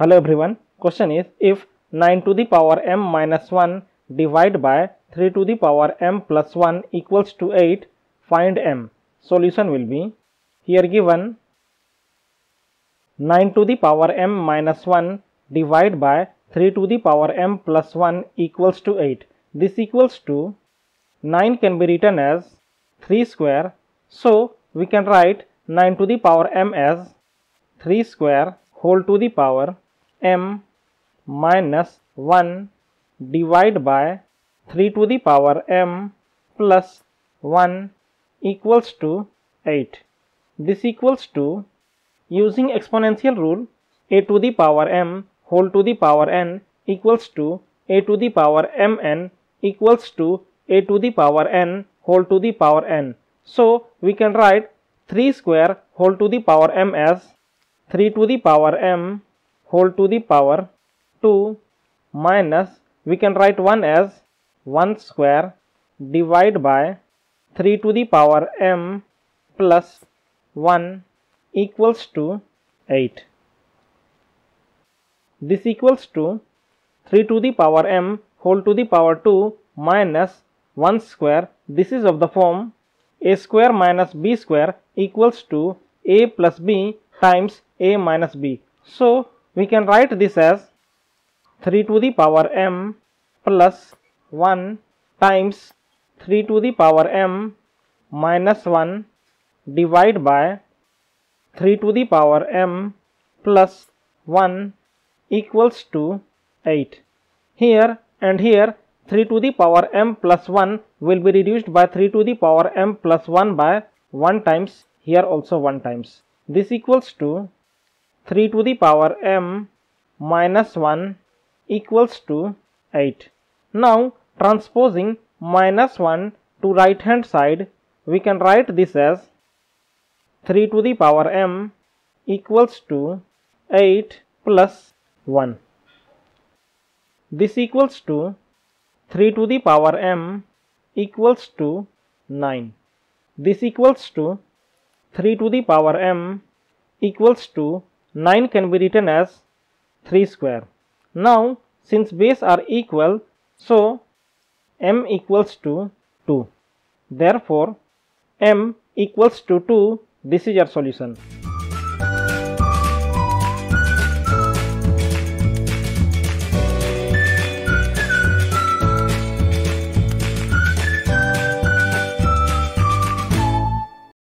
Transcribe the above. Hello everyone, question is if 9 to the power m minus 1 divided by 3 to the power m plus 1 equals to 8, find m. Solution will be here given 9 to the power m minus 1 divided by 3 to the power m plus 1 equals to 8. This equals to 9 can be written as 3 square. So we can write 9 to the power m as 3 square whole to the power m minus 1 divided by 3 to the power m plus 1 equals to 8. This equals to, using exponential rule, a to the power m whole to the power n equals to a to the power mn equals to a to the power n whole to the power n. So we can write 3 square whole to the power m as 3 to the power m whole to the power 2 minus, we can write 1 as 1 square divided by 3 to the power m plus 1 equals to 8. This equals to 3 to the power m whole to the power 2 minus 1 square. This is of the form a square minus b square equals to a plus b times a minus b. So we can write this as 3 to the power m plus 1 times 3 to the power m minus 1 divided by 3 to the power m plus 1 equals to 8. Here and here 3 to the power m plus 1 will be reduced by 3 to the power m plus 1 by 1 times, here also 1 times. This equals to 3 to the power m minus 1 equals to 8. Now transposing minus 1 to right hand side, we can write this as 3 to the power m equals to 8 plus 1. This equals to 3 to the power m equals to 9. This equals to 3 to the power m equals to 9 can be written as 3 square. Now since base are equal, so m equals to 2. Therefore m equals to 2. This is your solution.